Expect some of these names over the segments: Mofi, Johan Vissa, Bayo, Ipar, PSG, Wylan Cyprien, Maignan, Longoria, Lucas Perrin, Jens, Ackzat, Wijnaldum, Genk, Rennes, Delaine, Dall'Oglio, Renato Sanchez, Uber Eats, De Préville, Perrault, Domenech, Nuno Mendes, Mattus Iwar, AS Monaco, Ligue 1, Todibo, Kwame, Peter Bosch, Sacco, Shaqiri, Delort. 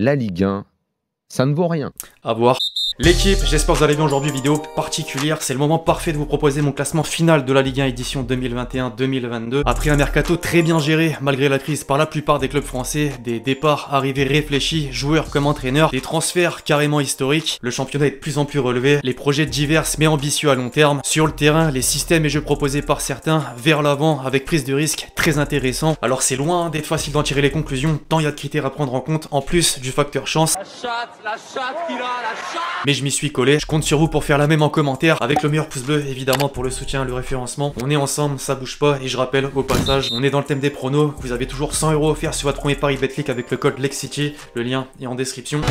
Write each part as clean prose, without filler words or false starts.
la Ligue 1, ça ne vaut rien. À voir. L'équipe, j'espère que vous allez bien aujourd'hui, vidéo particulière, c'est le moment parfait de vous proposer mon classement final de la Ligue 1 édition 2021-2022. Après un mercato très bien géré, malgré la crise par la plupart des clubs français, des départs, arrivées réfléchis, joueurs comme entraîneurs, des transferts carrément historiques, le championnat est de plus en plus relevé, les projets divers mais ambitieux à long terme, sur le terrain, les systèmes et jeux proposés par certains, vers l'avant, avec prise de risque, très intéressant. Alors c'est loin d'être facile d'en tirer les conclusions, tant il y a de critères à prendre en compte, en plus du facteur chance. La chatte qu'il a, la chatte. Mais je m'y suis collé, je compte sur vous pour faire la même en commentaire, avec le meilleur pouce bleu évidemment pour le soutien, le référencement. On est ensemble, ça bouge pas, et je rappelle au passage, on est dans le thème des pronos, vous avez toujours 100 euros offerts sur votre premier pari Betclic avec le code LEXCITY, le lien est en description.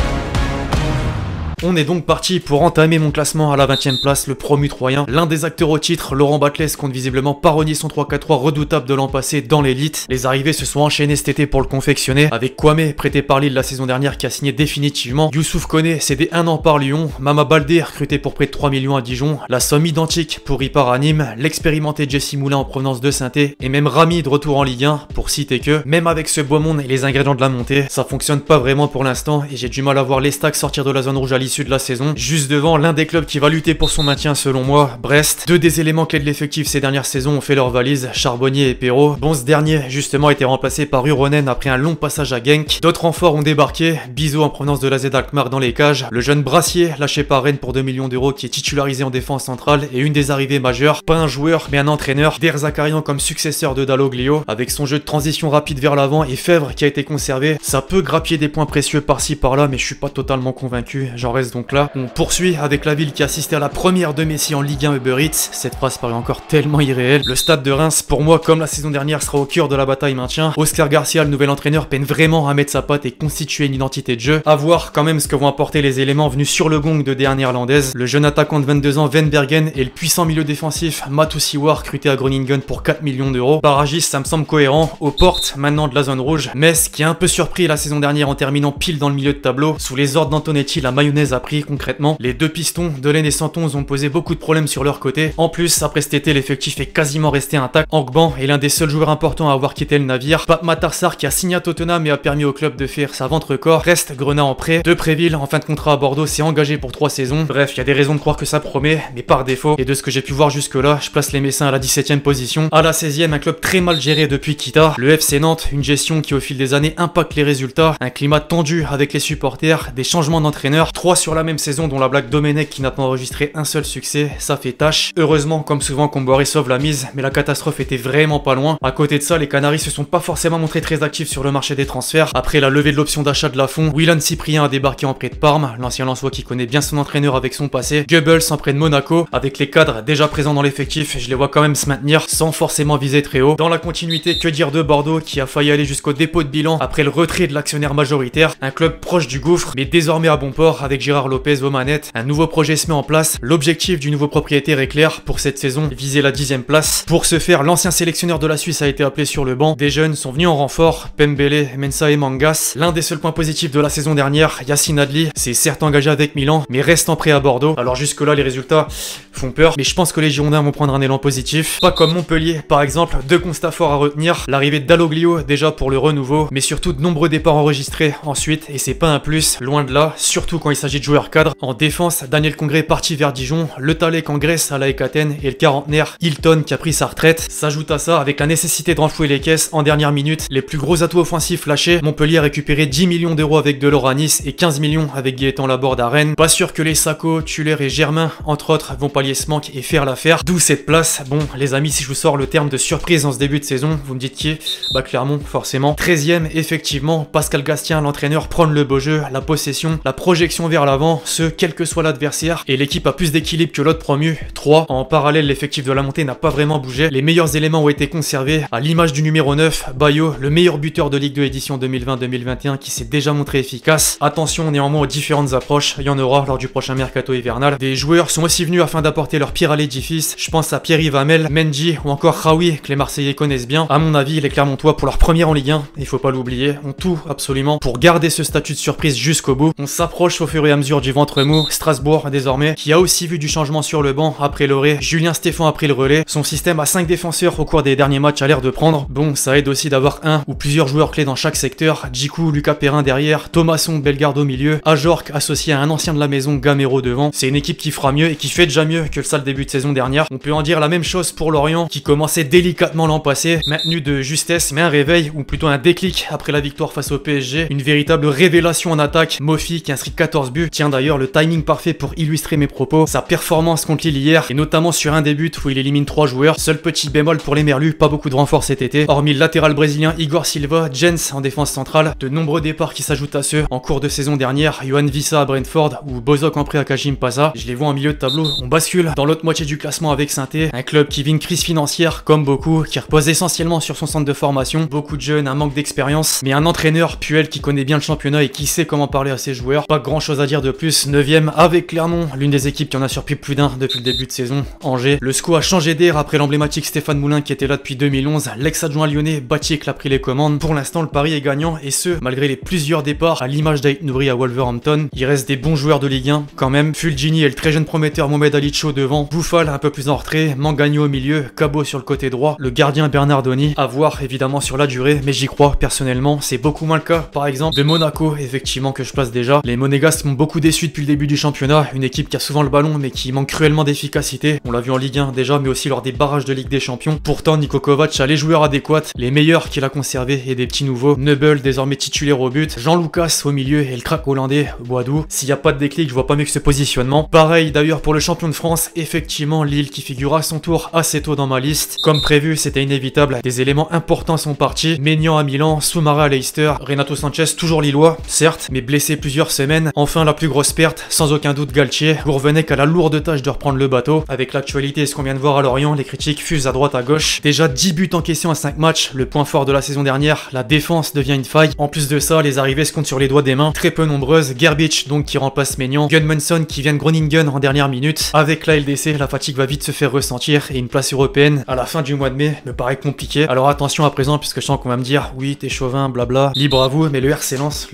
On est donc parti pour entamer mon classement à la 20e place, le promu troyen. L'un des acteurs au titre, Laurent Batlles, compte visiblement parodier son 3-4-3 redoutable de l'an passé dans l'élite. Les arrivées se sont enchaînées cet été pour le confectionner, avec Kwame, prêté par Lille la saison dernière, qui a signé définitivement. Youssouf Kone, cédé un an par Lyon. Mama Baldé, recruté pour près de 3 millions à Dijon. La somme identique pour Ipar à Nîmes. L'expérimenté Jesse Moulin en provenance de Saint-Et. Et même Rami de retour en Ligue 1, pour citer que. Même avec ce beau monde et les ingrédients de la montée, ça fonctionne pas vraiment pour l'instant, et j'ai du mal à voir l'Estac sortir de la zone rouge à de la saison, juste devant l'un des clubs qui va lutter pour son maintien selon moi, Brest. Deux des éléments clés de l'effectif ces dernières saisons ont fait leur valise, Charbonnier et Perrault. Bon, ce dernier justement a été remplacé par Uronen après un long passage à Genk. D'autres renforts ont débarqué, Bizot en provenance de la Z Alkmaar dans les cages, le jeune Brassier lâché par Rennes pour 2 millions d'euros qui est titularisé en défense centrale et une des arrivées majeures, pas un joueur mais un entraîneur, Der Zakarian comme successeur de Dall'Oglio avec son jeu de transition rapide vers l'avant et Fèvre qui a été conservé. Ça peut grappiller des points précieux par-ci par-là mais je suis pas totalement convaincu, j'en reste donc là. On poursuit avec la ville qui assistait à la première de Messi en Ligue 1 Uber Eats. Cette phrase paraît encore tellement irréelle. Le stade de Reims, pour moi, comme la saison dernière, sera au cœur de la bataille maintien. Oscar Garcia, le nouvel entraîneur, peine vraiment à mettre sa patte et constituer une identité de jeu. À voir quand même ce que vont apporter les éléments venus sur le gong de Der Néerlandaise. Le jeune attaquant de 22 ans, Venbergen, et le puissant milieu défensif, Mattus Iwar, recruté à Groningen pour 4 millions d'euros. Paragis, ça me semble cohérent. Aux portes, maintenant de la zone rouge. Metz, qui a un peu surpris la saison dernière en terminant pile dans le milieu de tableau. Sous les ordres d'Antonetti, la mayonnaise a pris concrètement. Les deux pistons, Delaine et Santon, ont posé beaucoup de problèmes sur leur côté. En plus, après cet été, l'effectif est quasiment resté intact. Angban est l'un des seuls joueurs importants à avoir quitté le navire. Pape Matarsar qui a signé à Tottenham et a permis au club de faire sa ventre-corps. Reste Grenat en prêt. De Préville, en fin de contrat à Bordeaux, s'est engagé pour 3 saisons. Bref, il y a des raisons de croire que ça promet, mais par défaut, et de ce que j'ai pu voir jusque-là, je place les Messins à la 17e position. À la 16e, un club très mal géré depuis Kita. Le FC Nantes, une gestion qui au fil des années impacte les résultats. Un climat tendu avec les supporters, des changements d'entraîneur, 3 sur la même saison dont la blague Domenech qui n'a pas enregistré un seul succès, ça fait tâche. Heureusement, comme souvent, Comboire sauve la mise, mais la catastrophe était vraiment pas loin. À côté de ça, les Canaries se sont pas forcément montrés très actifs sur le marché des transferts. Après la levée de l'option d'achat de Lafont, Wylan Cyprien a débarqué en prêt de Parme, l'ancien Lensois qui connaît bien son entraîneur avec son passé. Goebbels en prêt de Monaco, avec les cadres déjà présents dans l'effectif, je les vois quand même se maintenir sans forcément viser très haut. Dans la continuité, que dire de Bordeaux qui a failli aller jusqu'au dépôt de bilan après le retrait de l'actionnaire majoritaire, un club proche du gouffre, mais désormais à bon port avec Gérard Lopez aux manettes. Un nouveau projet se met en place. L'objectif du nouveau propriétaire est clair pour cette saison, viser la 10e place. Pour ce faire, l'ancien sélectionneur de la Suisse a été appelé sur le banc. Des jeunes sont venus en renfort, Pembele, Mensa et Mangas. L'un des seuls points positifs de la saison dernière, Yassine Adli, s'est certes engagé avec Milan, mais reste en prêt à Bordeaux. Alors jusque-là, les résultats font peur, mais je pense que les Girondins vont prendre un élan positif. Pas comme Montpellier, par exemple, 2 constats forts à retenir. L'arrivée de Dall'Oglio, déjà pour le renouveau, mais surtout de nombreux départs enregistrés ensuite, et c'est pas un plus, loin de là, surtout quand il s'agit de joueurs cadres. En défense, Daniel Congré parti vers Dijon, le Talek en Grèce à l'AEK Athènes et le quarantenaire Hilton qui a pris sa retraite. S'ajoute à ça, avec la nécessité de renflouer les caisses en dernière minute, les plus gros atouts offensifs lâchés. Montpellier a récupéré 10 millions d'euros avec Delort à Nice et 15 millions avec Gaëtan Laborde à Rennes. Pas sûr que les Sacco, Tuller et Germain, entre autres, vont pallier ce manque et faire l'affaire. D'où cette place. Bon, les amis, si je vous sors le terme de surprise dans ce début de saison, vous me dites qui? Bah Clermont, forcément. 13e, effectivement, Pascal Gastien, l'entraîneur, prend le beau jeu, la possession, la projection vers l'avant, ce quel que soit l'adversaire, et l'équipe a plus d'équilibre que l'autre promu. 3. En parallèle, l'effectif de la montée n'a pas vraiment bougé, les meilleurs éléments ont été conservés, à l'image du numéro 9, Bayo, le meilleur buteur de Ligue 2 édition 2020-2021 qui s'est déjà montré efficace. Attention néanmoins aux différentes approches, il y en aura lors du prochain mercato hivernal. Des joueurs sont aussi venus afin d'apporter leur pierre à l'édifice, je pense à Pierre-Yves Hamel, Mendy ou encore Raoui que les Marseillais connaissent bien. À mon avis, les Clermontois pour leur première en Ligue 1, il faut pas l'oublier, ont tout absolument pour garder ce statut de surprise jusqu'au bout. On s'approche au fur et et à mesure du ventre mou, Strasbourg désormais, qui a aussi vu du changement sur le banc après l'orée. Julien Stéphan a pris le relais, son système à 5 défenseurs au cours des derniers matchs a l'air de prendre. Bon, ça aide aussi d'avoir un ou plusieurs joueurs clés dans chaque secteur, Djikou, Lucas Perrin derrière, Thomasson, Bellegarde au milieu, Ajorc associé à un ancien de la maison, Gamero devant. C'est une équipe qui fera mieux et qui fait déjà mieux que le sale début de saison dernière. On peut en dire la même chose pour Lorient, qui commençait délicatement l'an passé, maintenu de justesse, mais un réveil, ou plutôt un déclic après la victoire face au PSG, une véritable révélation en attaque, Mofi qui inscrit 14 buts, tient d'ailleurs le timing parfait pour illustrer mes propos, sa performance contre Lille hier, et notamment sur un des buts où il élimine 3 joueurs, seul petit bémol pour les Merlus, pas beaucoup de renforts cet été, hormis le latéral brésilien Igor Silva, Jens en défense centrale, de nombreux départs qui s'ajoutent à ceux en cours de saison dernière, Johan Vissa à Brentford, ou Bozok en prêt à Kajimpasa, je les vois en milieu de tableau, on bascule dans l'autre moitié du classement avec Saint-Étienne, un club qui vit une crise financière comme beaucoup, qui repose essentiellement sur son centre de formation, beaucoup de jeunes, un manque d'expérience, mais un entraîneur Puel qui connaît bien le championnat et qui sait comment parler à ses joueurs, pas grand chose à dire de plus. 9ème avec Clermont, l'une des équipes qui en a surpris plus d'un depuis le début de saison, Angers. Le SCO a changé d'air après l'emblématique Stéphane Moulin qui était là depuis 2011, l'ex-adjoint lyonnais Batik l'a pris les commandes. Pour l'instant le pari est gagnant et ce, malgré les plusieurs départs à l'image d'Ait Nouri à Wolverhampton, il reste des bons joueurs de Ligue 1 quand même, Fulgini et le très jeune prometteur Mohamed Alicho devant, Bouffal un peu plus en retrait, Mangagno au milieu, Cabot sur le côté droit, le gardien Bernardoni, à voir évidemment sur la durée, mais j'y crois personnellement, c'est beaucoup moins le cas par exemple de Monaco, effectivement que je place déjà. Les Monégasques m'ont beaucoup déçu depuis le début du championnat, une équipe qui a souvent le ballon mais qui manque cruellement d'efficacité, on l'a vu en Ligue 1 déjà mais aussi lors des barrages de Ligue des Champions, pourtant Niko Kovac a les joueurs adéquats, les meilleurs qu'il a conservés et des petits nouveaux, Neubel désormais titulaire au but, Jean-Lucas au milieu et le crack hollandais Boadou. S'il n'y a pas de déclic je vois pas mieux que ce positionnement, pareil d'ailleurs pour le champion de France, effectivement Lille qui figure à son tour assez tôt dans ma liste, comme prévu c'était inévitable, des éléments importants sont partis, Maignan à Milan, Soumaré à Leicester, Renato Sanchez toujours lillois, certes, mais blessé plusieurs semaines, enfin la plus grosse perte, sans aucun doute Galtier, Gourvenec a la lourde tâche de reprendre le bateau, avec l'actualité et ce qu'on vient de voir à Lorient, les critiques fusent à droite à gauche, déjà 10 buts encaissés en 5 matchs, le point fort de la saison dernière, la défense devient une faille, en plus de ça, les arrivées se comptent sur les doigts des mains, très peu nombreuses, Gerbich donc qui remplace Maignan, Gunmunson qui vient de Groningen en dernière minute, avec la LDC, la fatigue va vite se faire ressentir, et une place européenne à la fin du mois de mai me paraît compliquée, alors attention à présent puisque je sens qu'on va me dire, oui t'es chauvin, blabla, libre à vous, mais le RC Lens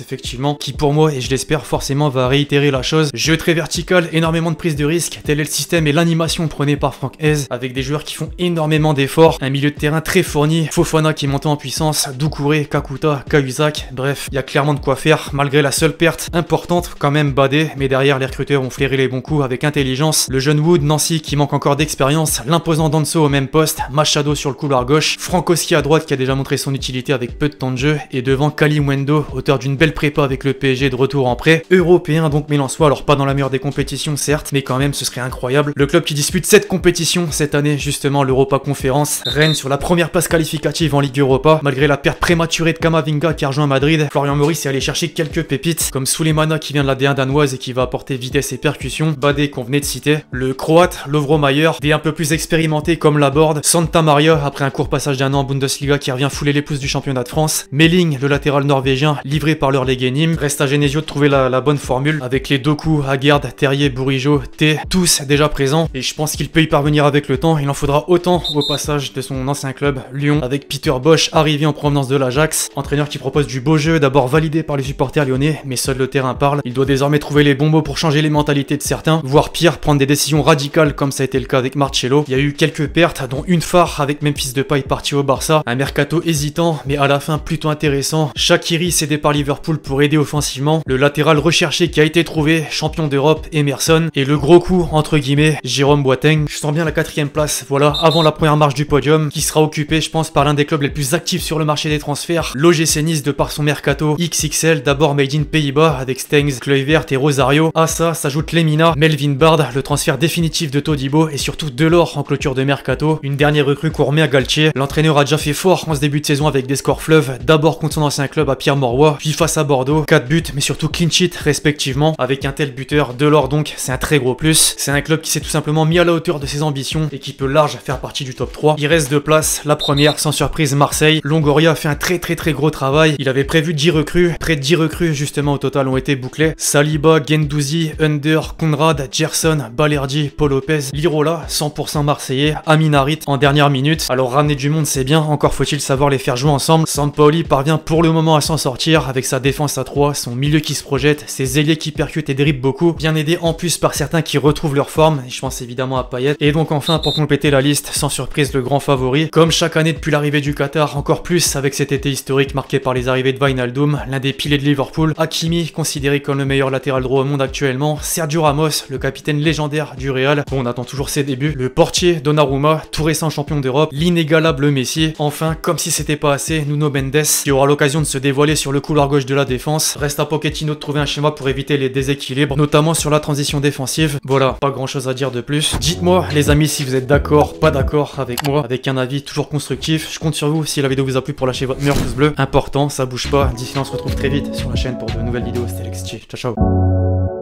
effectivement, qui pour moi, et je l'espère forcément, va réitérer la chose. Jeu très vertical, énormément de prise de risque, tel est le système et l'animation prônée par Franck Hez, avec des joueurs qui font énormément d'efforts, un milieu de terrain très fourni, Fofana qui monte en puissance, Doucouré, Kakuta, Cahuzac, bref, il y a clairement de quoi faire, malgré la seule perte importante, quand même Badé, mais derrière les recruteurs ont flairé les bons coups avec intelligence, le jeune Wood, Nancy qui manque encore d'expérience, l'imposant Danso au même poste, Machado sur le couloir gauche, Frankowski à droite qui a déjà montré son utilité avec peu de temps de jeu, et devant Kalimwendo, auteur d'une belle prépa avec le PSG de retour en prêt, européen donc mélensois, alors pas dans la meilleure des compétitions certes, mais quand même ce serait incroyable, le club qui dispute cette compétition cette année, justement l'Europa Conférence, Rennes sur la première place qualificative en Ligue Europa, malgré la perte prématurée de Kamavinga qui a rejoint Madrid, Florian Maurice est allé chercher quelques pépites, comme Souleymana qui vient de la D1 danoise et qui va apporter vitesse et percussion, Badé qu'on venait de citer, le croate Lovro-Mayer, des un peu plus expérimentés comme Laborde, Santa Maria après un court passage d'un an en Bundesliga qui revient fouler les pouces du championnat de France, Melling le latéral norvégien livré par leur Legue Nîmes, reste à Genesio de trouver la bonne formule avec les Doku, Haggard, Terrier, Bourigeau, T, tous déjà présents et je pense qu'il peut y parvenir avec le temps, il en faudra autant au passage de son ancien club Lyon avec Peter Bosch arrivé en provenance de l'Ajax, entraîneur qui propose du beau jeu d'abord validé par les supporters lyonnais mais seul le terrain parle, il doit désormais trouver les bons mots pour changer les mentalités de certains, voire pire prendre des décisions radicales comme ça a été le cas avec Marcello, il y a eu quelques pertes dont une phare avec Memphis Depay parti au Barça, un mercato hésitant mais à la fin plutôt intéressant, Shaqiri cédé par Liverpool pour aider offensivement, le latéral recherché qui a été trouvé, champion d'Europe, Emerson, et le gros coup, entre guillemets, Jérôme Boateng. Je sens bien la 4ème place, voilà, avant la première marche du podium, qui sera occupée, je pense, par l'un des clubs les plus actifs sur le marché des transferts, l'OGC Nice de par son mercato, XXL, d'abord Made in Pays-Bas, avec Stengs, Kluivert et Rosario, à ça s'ajoute Lemina, Melvin Bard, le transfert définitif de Todibo, et surtout Delort en clôture de mercato, une dernière recrue qu'on remet à Galtier, l'entraîneur a déjà fait fort en ce début de saison avec des scores fleuves, d'abord contre son ancien club à Pierre-Mauroy, puis face à Bordeaux, 4 buts, mais surtout clean sheet respectivement, avec un tel buteur, Delort donc, c'est un très gros plus, c'est un club qui s'est tout simplement mis à la hauteur de ses ambitions et qui peut large faire partie du top 3, il reste 2 places, la première sans surprise Marseille, Longoria a fait un très gros travail, il avait prévu 10 recrues, près de 10 recrues justement au total ont été bouclées, Saliba, Guendouzi, Under, Conrad, Gerson, Balerdi, Paul Lopez, Lirola, 100% marseillais, Aminarit en dernière minute, alors ramener du monde c'est bien, encore faut-il savoir les faire jouer ensemble, Sampaoli parvient pour le moment à s'en sortir avec sa défense à 3, son milieu qui se projette, tête, ces ailiers qui percutent et dribblent beaucoup, bien aidés en plus par certains qui retrouvent leur forme, je pense évidemment à Payet. Et donc enfin, pour compléter la liste, sans surprise le grand favori, comme chaque année depuis l'arrivée du Qatar, encore plus avec cet été historique marqué par les arrivées de Wijnaldum, l'un des piliers de Liverpool, Hakimi, considéré comme le meilleur latéral droit au monde actuellement, Sergio Ramos, le capitaine légendaire du Real, bon, on attend toujours ses débuts, le portier Donnarumma, tout récent champion d'Europe, l'inégalable Messi, enfin, comme si c'était pas assez, Nuno Mendes, qui aura l'occasion de se dévoiler sur le couloir gauche de la défense, reste à Pochettino de trouver un schéma pour éviter les déséquilibres, notamment sur la transition défensive, voilà, pas grand chose à dire de plus. Dites-moi, les amis, si vous êtes d'accord, pas d'accord avec moi, avec un avis toujours constructif, je compte sur vous, si la vidéo vous a plu pour lâcher votre meilleur pouce bleu, important, ça bouge pas, d'ici là on se retrouve très vite sur la chaîne pour de nouvelles vidéos, c'était Lex T, ciao ciao.